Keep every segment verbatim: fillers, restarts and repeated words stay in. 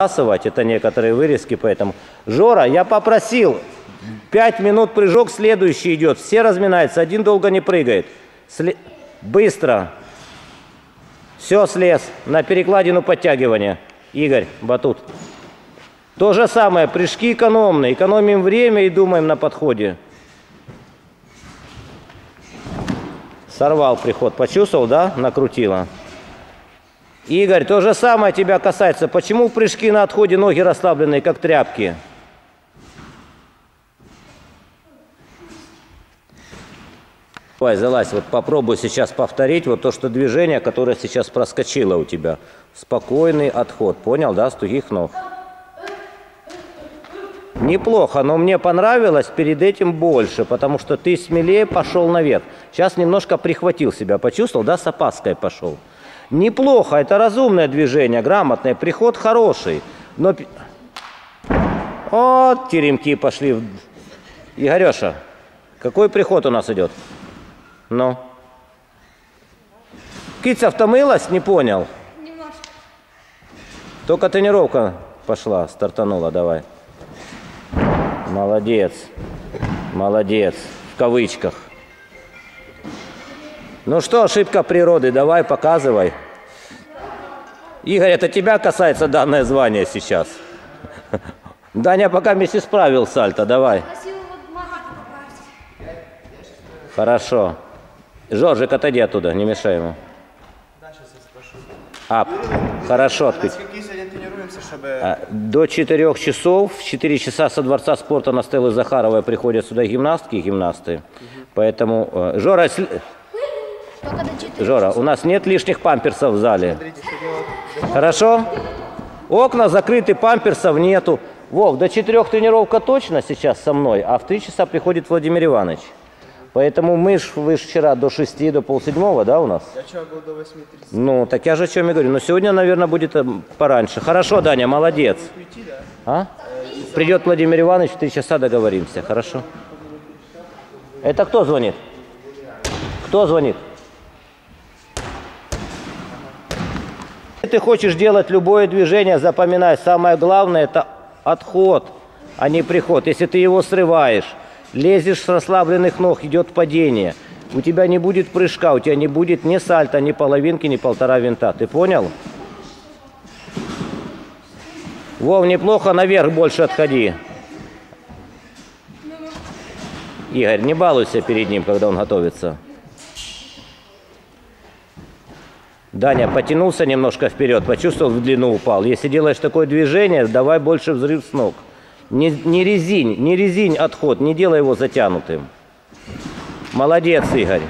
Это некоторые вырезки, поэтому. Жора, я попросил. Пять минут прыжок, следующий идет. Все разминаются, один долго не прыгает. Сле... Быстро. Все, слез. На перекладину подтягивания. Игорь, батут. То же самое, прыжки экономные. Экономим время и думаем на подходе. Сорвал приход. Почувствовал, да? Накрутила. Игорь, то же самое тебя касается. Почему прыжки на отходе ноги расслабленные, как тряпки? Давай, залазь. Вот попробуй сейчас повторить вот то, что движение, которое сейчас проскочило у тебя. Спокойный отход. Понял, да? С тугих ног. Неплохо, но мне понравилось перед этим больше, потому что ты смелее пошел наверх. Сейчас немножко прихватил себя, почувствовал, да? С опаской пошел. Неплохо, это разумное движение, грамотное, приход хороший, но... Вот теремки пошли. Игореша, какой приход у нас идет? Ну? Кицев-то мылась? Не понял. Немножко. Только тренировка пошла, стартанула, давай. Молодец, молодец, в кавычках. Ну что, ошибка природы, давай, показывай. Игорь, это тебя касается данное звание сейчас. Даня пока вместе справил сальто, давай. Хорошо. Жоржик, отойди оттуда, не мешай ему. А, хорошо. Открыть. А, до четырёх часов, в четыре часа со дворца спорта на Стеллы Захаровой приходят сюда гимнастки и гимнасты. Угу. Поэтому, Жора... Жора, у нас нет лишних памперсов в зале. Хорошо? Окна закрыты, памперсов нету. Вов, до четырёх тренировка точно сейчас со мной, а в три часа приходит Владимир Иванович. Поэтому мы ж, вы ж вчера до шести, до полседьмого, да, у нас? Я вчера был до восьми тридцати. Ну, так я же о чем и говорю. Но сегодня, наверное, будет пораньше. Хорошо, Даня, молодец. А? Придет Владимир Иванович, в три часа договоримся, хорошо? Это кто звонит? Кто звонит? Если ты хочешь делать любое движение, запоминай, самое главное – это отход, а не приход. Если ты его срываешь, лезешь с расслабленных ног, идет падение, у тебя не будет прыжка, у тебя не будет ни сальто, ни половинки, ни полтора винта. Ты понял? Вов, неплохо, наверх больше отходи. Игорь, не балуйся перед ним, когда он готовится. Даня, потянулся немножко вперед, почувствовал, в длину упал. Если делаешь такое движение, давай больше взрыв с ног. Не, не резинь, не резинь отход, не делай его затянутым. Молодец, Игорь.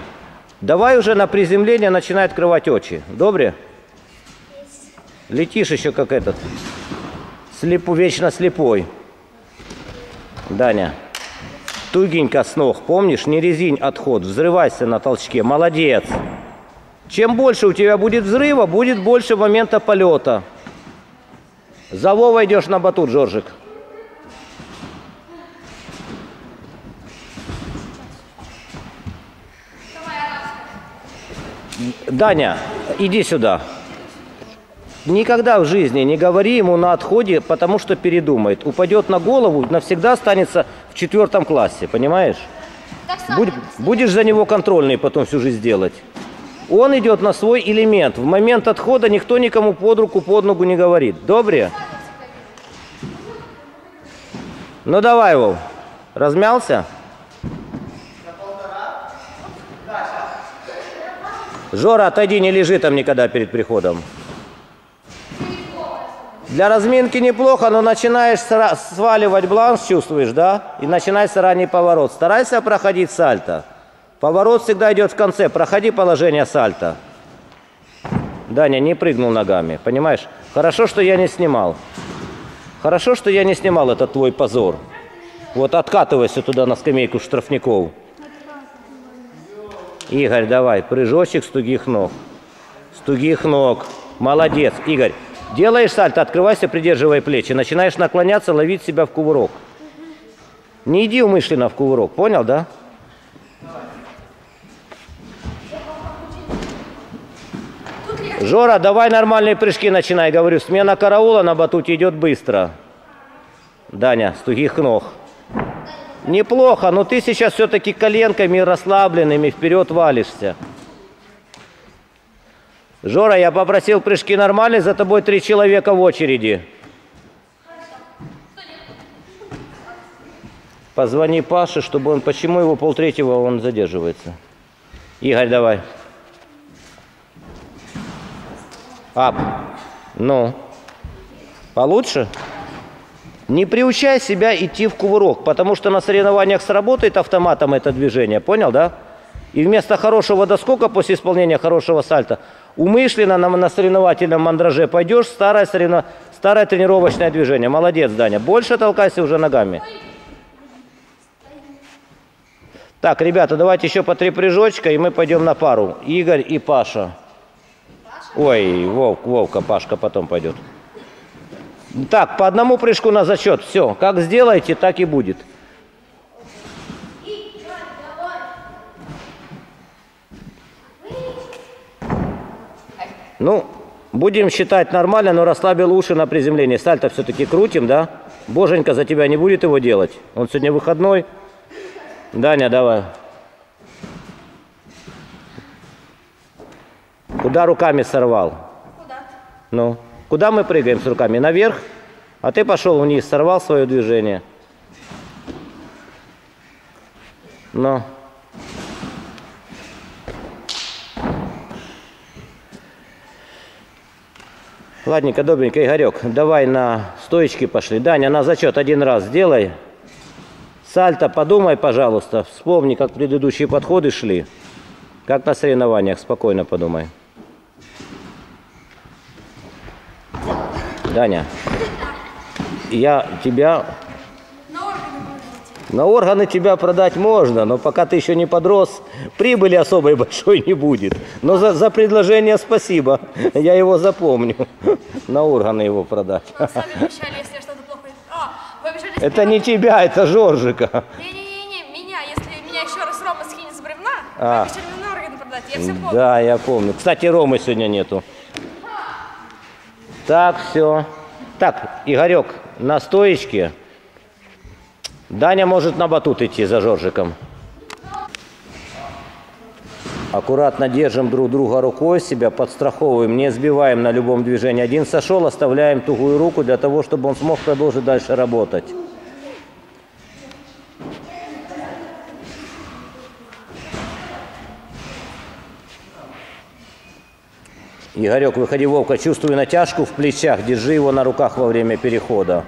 Давай уже на приземление начинай открывать очи. Добре? Летишь еще как этот. Слепу, вечно слепой. Даня, тугенько с ног, помнишь? Не резинь отход, взрывайся на толчке. Молодец. Чем больше у тебя будет взрыва, будет больше момента полета. За Вовой идешь на батут, Жоржик. Даня, иди сюда. Никогда в жизни не говори ему на отходе, потому что передумает. Упадет на голову, навсегда останется в четвертом классе, понимаешь? Будь, будешь за него контрольный потом всю жизнь делать. Он идет на свой элемент. В момент отхода никто никому под руку, под ногу не говорит. Добре? Ну давай, Вов. Размялся? Жора, отойди, не лежи там никогда перед приходом. Для разминки неплохо, но начинаешь сваливать бланш, чувствуешь, да? И начинается ранний поворот. Старайся проходить сальто. Поворот всегда идет в конце. Проходи положение сальто. Даня, не прыгнул ногами, понимаешь? Хорошо, что я не снимал. Хорошо, что я не снимал этот твой позор. Вот откатывайся туда на скамейку штрафников. Игорь, давай, прыжочек с тугих ног. С тугих ног. Молодец, Игорь. Делаешь сальто, открывайся, придерживая плечи. Начинаешь наклоняться, ловить себя в кувырок. Не иди умышленно в кувырок, понял, да? Жора, давай нормальные прыжки начинай, говорю. Смена караула на батуте идет быстро. Даня, с тугих ног. Неплохо, но ты сейчас все-таки коленками расслабленными вперед валишься. Жора, я попросил прыжки нормальные, за тобой три человека в очереди. Позвони Паше, чтобы он... Почему его полтретьего он задерживается? Игорь, давай. Ап. Ну. Получше? Не приучай себя идти в кувырок, потому что на соревнованиях сработает автоматом это движение, понял, да? И вместо хорошего доскока после исполнения хорошего сальта умышленно на, на соревновательном мандраже пойдешь, старое, соревно... старое тренировочное движение. Молодец, Даня. Больше толкайся уже ногами. Так, ребята, давайте еще по три прыжочка, и мы пойдем на пару. Игорь и Паша. Ой, Вовк, Вовка, Пашка потом пойдет. Так, по одному прыжку на зачет. Все, как сделаете, так и будет. Ну, будем считать нормально, но расслабил уши на приземлении. Сальто все-таки крутим, да? Боженька за тебя не будет его делать. Он сегодня выходной. Даня, давай. Куда руками сорвал? Куда? Ну. Куда мы прыгаем с руками? Наверх, а ты пошел вниз, сорвал свое движение. Но. Ладненько, добренько, Игорек, давай на стоечки пошли. Даня, на зачет один раз сделай. Сальто подумай, пожалуйста, вспомни, как предыдущие подходы шли. Как на соревнованиях, спокойно подумай. Даня, я тебя... На органы, на органы тебя продать можно, но пока ты еще не подрос, прибыли особой большой не будет. Но за, за предложение спасибо, я его запомню. На органы его продать. Вы сами обещали, если что-то плохо... А, вы обещали... Это не тебя, это Жоржика. Не-не-не, меня, если меня еще раз Рома скинет с бревна, а. Вы обещали на органы продать, я все помню. Да, я помню. Кстати, Ромы сегодня нету. Так, все. Так, Игорек, на стоечке. Даня может на батут идти за Жоржиком. Аккуратно держим друг друга рукой, себя подстраховываем, не сбиваем на любом движении. Один сошел, оставляем тугую руку для того, чтобы он смог продолжить дальше работать. Игорек, выходи, Вовка, чувствуй натяжку в плечах, держи его на руках во время перехода.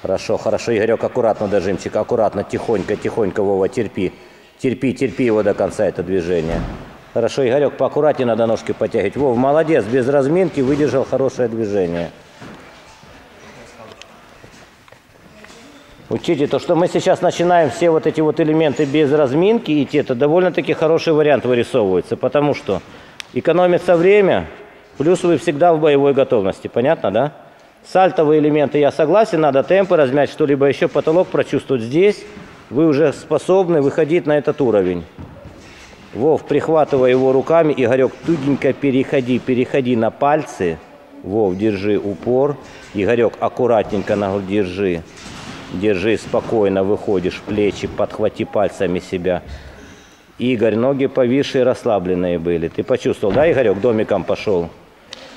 Хорошо, хорошо, Игорек, аккуратно дожимчик, аккуратно, тихонько, тихонько, Вова, терпи. Терпи, терпи его до конца это движение. Хорошо, Игорек, поаккуратнее надо ножки подтягивать. Вов, молодец, без разминки выдержал хорошее движение. Учите, то, что мы сейчас начинаем все вот эти вот элементы без разминки идти, это довольно-таки хороший вариант вырисовывается, потому что экономится время, плюс вы всегда в боевой готовности, понятно, да? Сальтовые элементы, я согласен, надо темпы размять, что-либо еще, потолок прочувствовать здесь, вы уже способны выходить на этот уровень. Вов, прихватывай его руками, Игорек, тугенько переходи, переходи на пальцы, Вов, держи упор, Игорек, аккуратненько ногу держи. Держи, спокойно выходишь, плечи, подхвати пальцами себя. Игорь, ноги повисшие, расслабленные были. Ты почувствовал, да, Игорек, домиком пошел?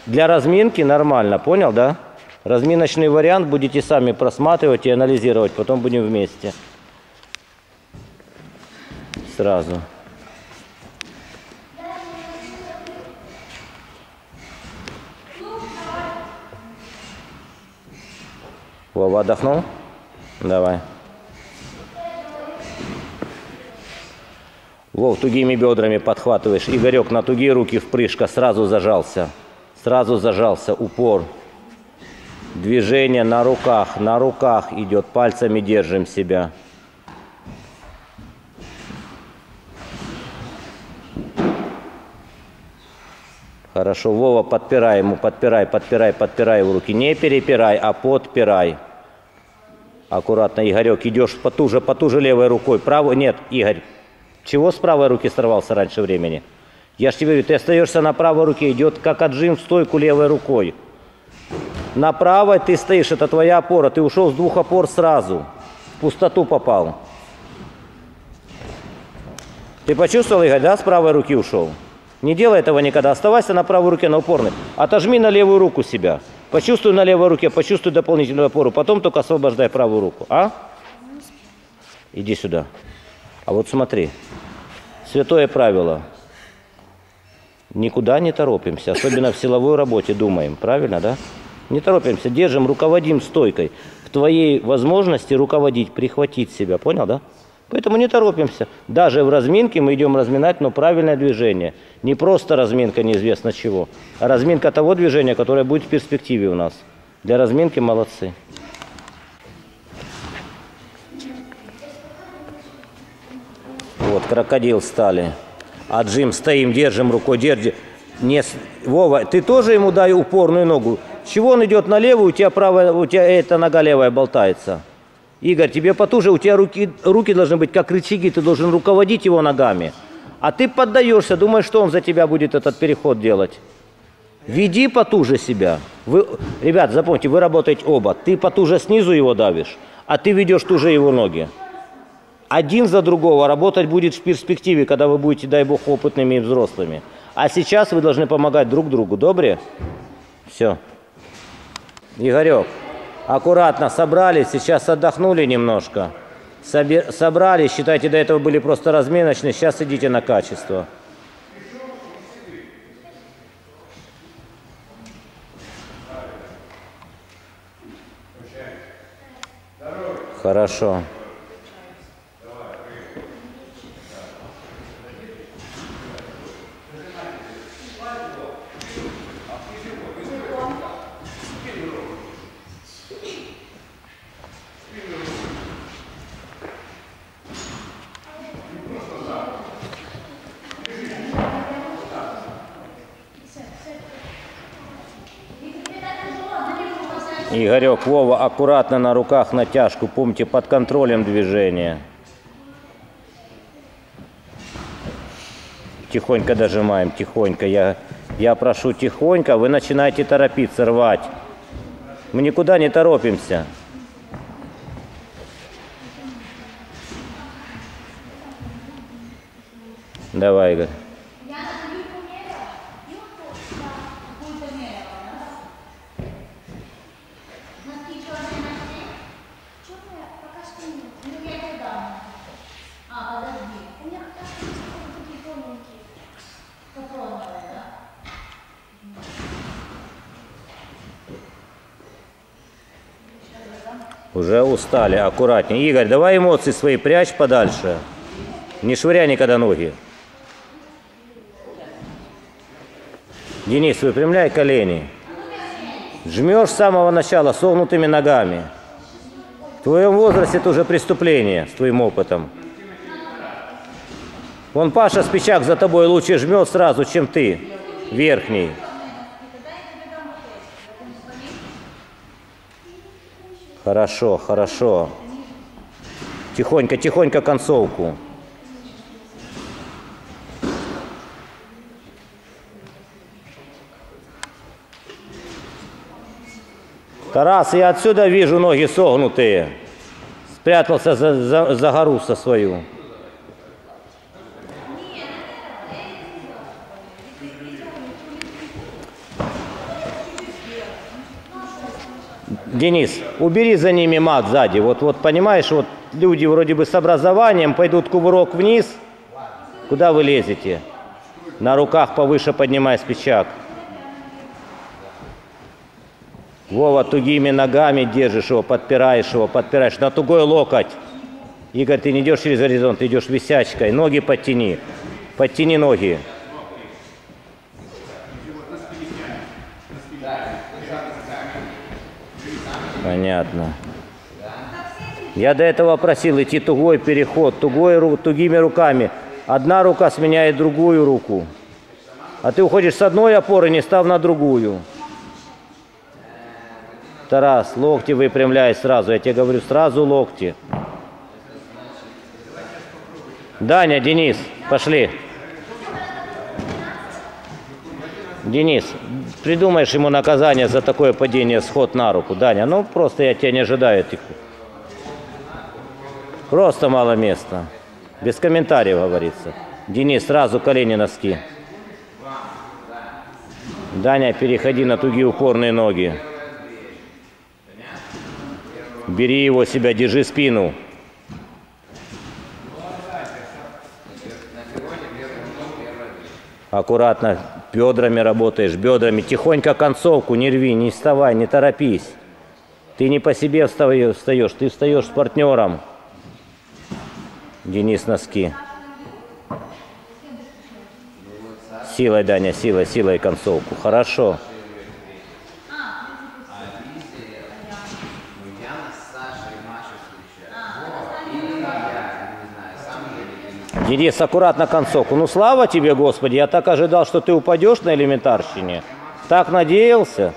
Для разминки нормально, понял, да? Разминочный вариант будете сами просматривать и анализировать, потом будем вместе. Сразу. Вова, отдохнул? Давай. Вов, тугими бедрами подхватываешь. Игорек, на тугие руки впрыжка. Сразу зажался. Сразу зажался. Упор. Движение на руках. На руках идет. Пальцами держим себя. Хорошо. Вова, подпирай ему. Подпирай, подпирай, подпирай в руки. Не перепирай, а подпирай. Аккуратно, Игорек, идешь потуже, потуже левой рукой. Правой, нет, Игорь, чего с правой руки сорвался раньше времени? Я же тебе говорю, ты остаешься на правой руке, идет как отжим в стойку левой рукой. На правой ты стоишь, это твоя опора, ты ушел с двух опор сразу, в пустоту попал. Ты почувствовал, Игорь, да, с правой руки ушел? Не делай этого никогда, оставайся на правой руке, на упорной. Отожми на левую руку себя, почувствуй на левой руке, почувствуй дополнительную опору, потом только освобождай правую руку, а? Иди сюда. А вот смотри, святое правило. Никуда не торопимся, особенно в силовой работе думаем, правильно, да? Не торопимся, держим, руководим стойкой. В твоей возможности руководить, прихватить себя, понял, да? Поэтому не торопимся. Даже в разминке мы идем разминать, но правильное движение. Не просто разминка неизвестно чего, а разминка того движения, которое будет в перспективе у нас. Для разминки молодцы. Вот, крокодил стали. Отжим, стоим, держим рукой, держи. Не... Вова, ты тоже ему дай упорную ногу. Чего он идет на левую, у тебя правая, у тебя эта нога левая болтается. Игорь, тебе потуже, у тебя руки, руки должны быть как рычаги, ты должен руководить его ногами. А ты поддаешься, думаешь, что он за тебя будет этот переход делать. Веди потуже себя. Вы, ребят, запомните, вы работаете оба. Ты потуже снизу его давишь, а ты ведешь туже его ноги. Один за другого работать будет в перспективе, когда вы будете, дай бог, опытными и взрослыми. А сейчас вы должны помогать друг другу. Добре? Все. Игорек, аккуратно собрались, сейчас отдохнули немножко. Собер... Собрались, считайте, до этого были просто разминочные, сейчас идите на качество. Хорошо. Игорек, Вова, аккуратно на руках натяжку, помните, под контролем движения. Тихонько дожимаем, тихонько. Я, я прошу тихонько, вы начинаете торопиться, рвать. Мы никуда не торопимся. Давай, Игорь. Уже устали, аккуратнее. Игорь, давай эмоции свои прячь подальше. Не швыряй никогда ноги. Денис, выпрямляй колени. Жмешь с самого начала согнутыми ногами. В твоем возрасте это уже преступление с твоим опытом. Вон Паша Спичак за тобой лучше жмет сразу, чем ты, верхний. Хорошо, хорошо. Тихонько, тихонько концовку. Тарас, я отсюда вижу ноги согнутые. Спрятался за, за, за гору со свою. Денис, убери за ними мат сзади. Вот, вот понимаешь, вот люди вроде бы с образованием пойдут кувырок вниз. Куда вы лезете? На руках повыше поднимай Спичак. Вова, тугими ногами держишь его, подпираешь его, подпираешь. На тугой локоть. Игорь, ты не идешь через горизонт, ты идешь висячкой. Ноги подтяни. Подтяни ноги. Понятно. Я до этого просил идти тугой переход, тугой, тугими руками. Одна рука сменяет другую руку. А ты уходишь с одной опоры, не став на другую. Тарас, локти выпрямляй сразу. Я тебе говорю, сразу локти. Даня, Денис, пошли. Денис, придумаешь ему наказание за такое падение, сход на руку. Даня, ну просто я тебя не ожидаю. Просто мало места. Без комментариев, говорится. Денис, сразу колени, носки. Даня, переходи на тугие упорные ноги. Бери его себя, держи спину. Аккуратно бедрами работаешь, бедрами. Тихонько концовку не рви, не вставай, не торопись. Ты не по себе встаешь, ты встаешь с партнером. Денис, носки. Силой, Даня, силой, силой концовку. Хорошо. Денис, аккуратно концовку. Ну, слава тебе, Господи, я так ожидал, что ты упадешь на элементарщине. Так надеялся.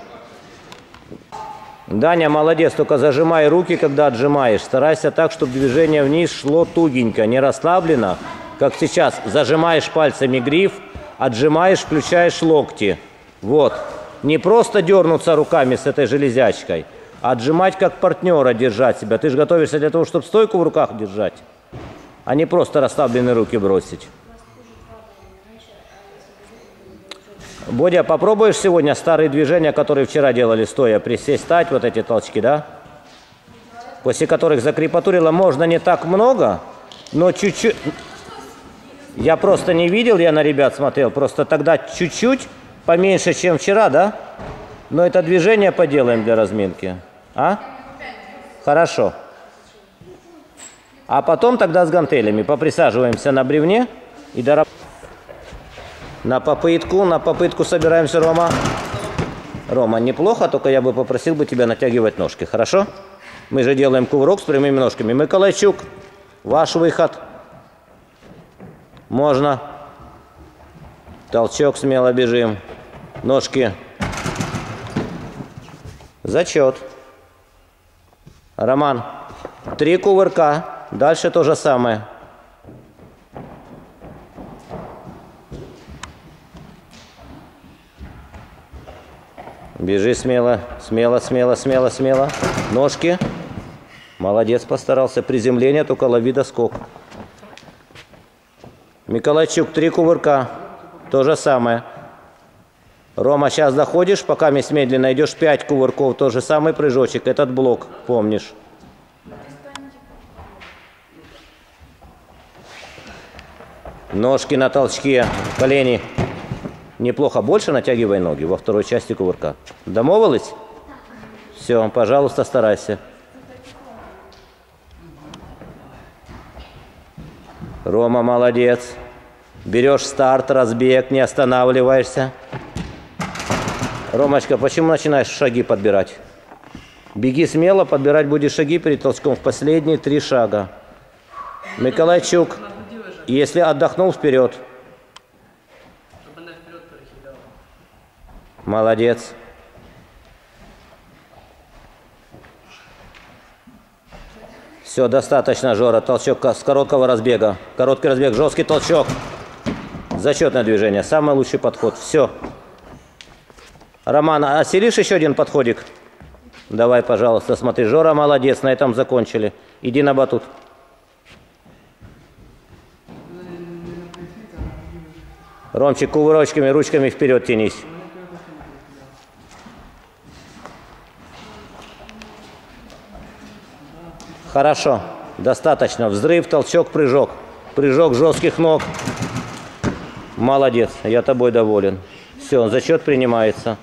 Даня, молодец, только зажимай руки, когда отжимаешь. Старайся так, чтобы движение вниз шло тугенько, не расслаблено, как сейчас. Зажимаешь пальцами гриф, отжимаешь, включаешь локти. Вот. Не просто дернуться руками с этой железячкой, а отжимать как партнера, держать себя. Ты же готовишься для того, чтобы стойку в руках держать, а не просто расслабленные руки бросить. Бодя, попробуешь сегодня старые движения, которые вчера делали стоя? Присесть, стать, вот эти толчки, да? После которых закрепатурила можно не так много, но чуть-чуть... Я просто не видел, я на ребят смотрел, просто тогда чуть-чуть поменьше, чем вчера, да? Но это движение поделаем для разминки. А? Хорошо. А потом тогда с гантелями поприсаживаемся на бревне и доработаем. На попытку, на попытку собираемся, Рома. Рома, неплохо, только я бы попросил бы тебя натягивать ножки, хорошо? Мы же делаем кувырок с прямыми ножками. Миколайчук, ваш выход. Можно. Толчок, смело бежим. Ножки. Зачет. Роман, три кувырка. Дальше то же самое. Бежи смело, смело, смело, смело, смело. Ножки. Молодец, постарался. Приземление, только лови доскок. Миколайчук, три кувырка. То же самое. Рома, сейчас доходишь, пока медленно идешь. Пять кувырков, тот же самый прыжочек. Этот блок, помнишь. Ножки на толчке, колени. Неплохо. Больше натягивай ноги во второй части кувырка. Домовились? Все, пожалуйста, старайся. Рома, молодец. Берешь старт, разбег, не останавливаешься. Ромочка, почему начинаешь шаги подбирать? Беги смело, подбирать будешь шаги перед толчком в последние три шага. Миколайчук. Если отдохнул, вперед. Чтобы она вперед перекидала. Молодец. Все, достаточно, Жора. Толчок с короткого разбега. Короткий разбег, жесткий толчок. Зачетное движение. Самый лучший подход. Все. Роман, оселишь еще один подходик? Давай, пожалуйста, смотри. Жора, молодец. На этом закончили. Иди на батут. Ромчик, кувырочками, ручками вперед тянись. Хорошо, достаточно. Взрыв, толчок, прыжок. Прыжок жестких ног. Молодец, я тобой доволен. Все, зачет принимается.